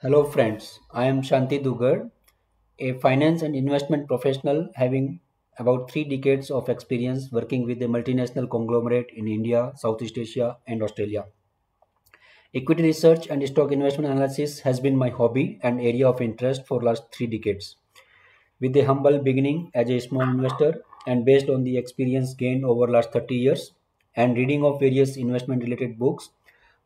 Hello friends, I am Shanti Dugar, a finance and investment professional having about 3 decades of experience working with a multinational conglomerate in India, Southeast Asia and Australia. Equity research and stock investment analysis has been my hobby and area of interest for last 3 decades. With a humble beginning as a small investor and based on the experience gained over last 30 years and reading of various investment related books,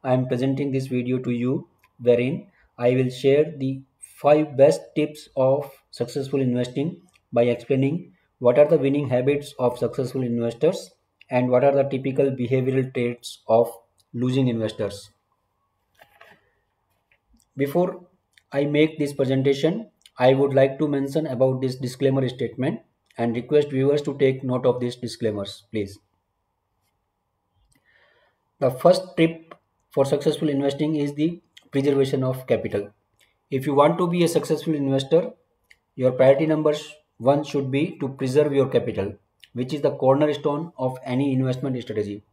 I am presenting this video to you wherein I will share the 5 best tips of successful investing by explaining what are the winning habits of successful investors and what are the typical behavioral traits of losing investors. Before I make this presentation, I would like to mention about this disclaimer statement and request viewers to take note of these disclaimers, please. The first tip for successful investing is the preservation of capital. If you want to be a successful investor, your priority number one should be to preserve your capital, which is the cornerstone of any investment strategy.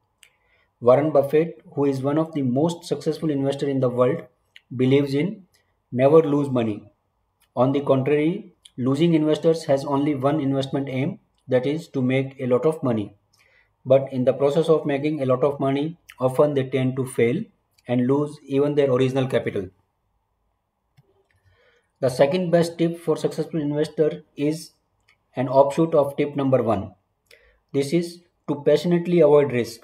Warren Buffett, who is one of the most successful investors in the world, believes in never lose money. On the contrary, losing investors has only one investment aim, that is to make a lot of money. But in the process of making a lot of money, often they tend to fail and lose even their original capital. The second best tip for successful investor is an offshoot of tip number 1. This is to passionately avoid risk.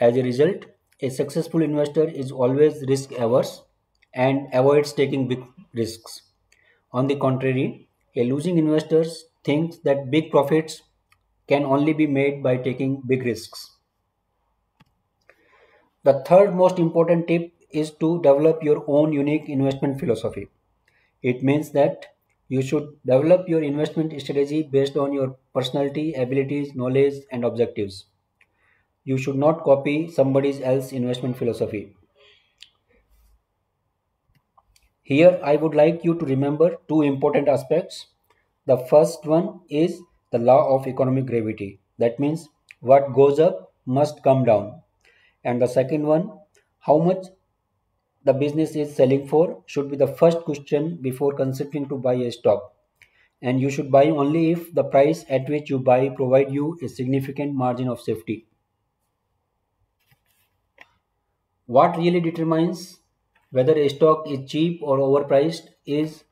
As a result, a successful investor is always risk averse and avoids taking big risks. On the contrary, a losing investor thinks that big profits can only be made by taking big risks. The third most important tip is to develop your own unique investment philosophy. It means that you should develop your investment strategy based on your personality, abilities, knowledge, and objectives. You should not copy somebody else's investment philosophy. Here, I would like you to remember 2 important aspects. The first one is the law of economic gravity. That means what goes up must come down. And the second one, how much the business is selling for should be the first question before considering to buy a stock. And you should buy only if the price at which you buy provides you a significant margin of safety. What really determines whether a stock is cheap or overpriced is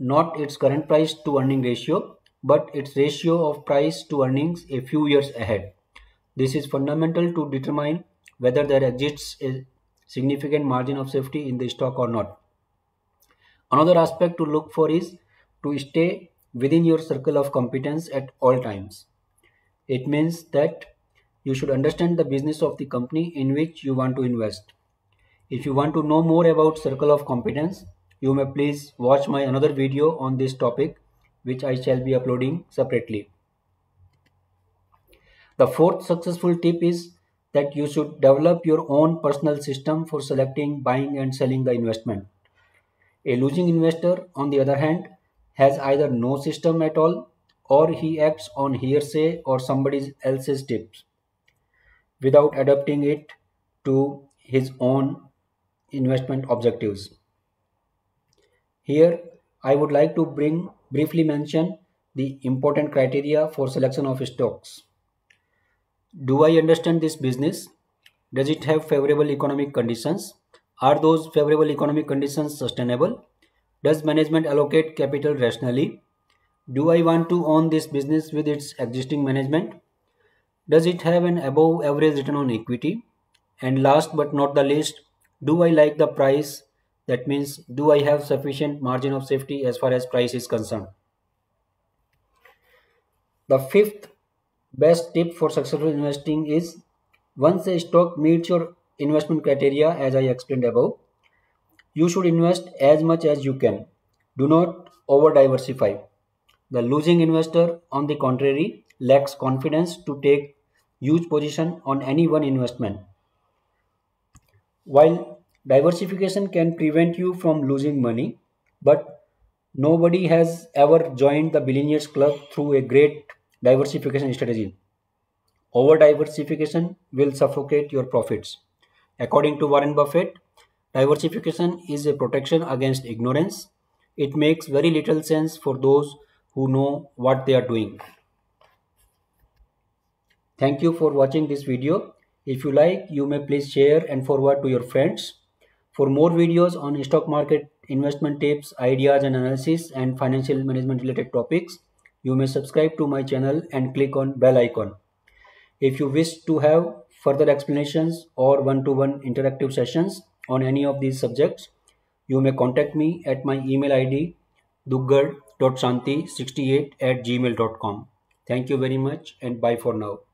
not its current price to earning ratio, but its ratio of price to earnings a few years ahead. This is fundamental to determine whether there exists a significant margin of safety in the stock or not. Another aspect to look for is to stay within your circle of competence at all times. It means that you should understand the business of the company in which you want to invest. If you want to know more about circle of competence, you may please watch my another video on this topic, which I shall be uploading separately. The fourth successful tip is that you should develop your own personal system for selecting, buying and selling the investment. A losing investor, on the other hand, has either no system at all or he acts on hearsay or somebody else's tips without adapting it to his own investment objectives. Here, I would like to briefly mention the important criteria for selection of stocks. Do I understand this business? Does it have favorable economic conditions? Are those favorable economic conditions sustainable? Does management allocate capital rationally? Do I want to own this business with its existing management? Does it have an above average return on equity? And last but not the least, do I like the price? That means, do I have sufficient margin of safety as far as price is concerned? The fifth best tip for successful investing is, once a stock meets your investment criteria as I explained above, you should invest as much as you can. Do not over diversify. The losing investor, on the contrary, lacks confidence to take huge position on any one investment. While diversification can prevent you from losing money, but nobody has ever joined the billionaires club through a great diversification strategy. Over diversification will suffocate your profits. According to Warren Buffett, Diversification is a protection against ignorance. It makes very little sense for those who know what they are doing. Thank you for watching this video. If you like, you may please share and forward to your friends. For more videos on stock market investment tips, ideas and analysis and financial management related topics, you may subscribe to my channel and click on bell icon. If you wish to have further explanations or one-to-one interactive sessions on any of these subjects, you may contact me at my email ID dugar.shanti68@gmail.com. Thank you very much and bye for now.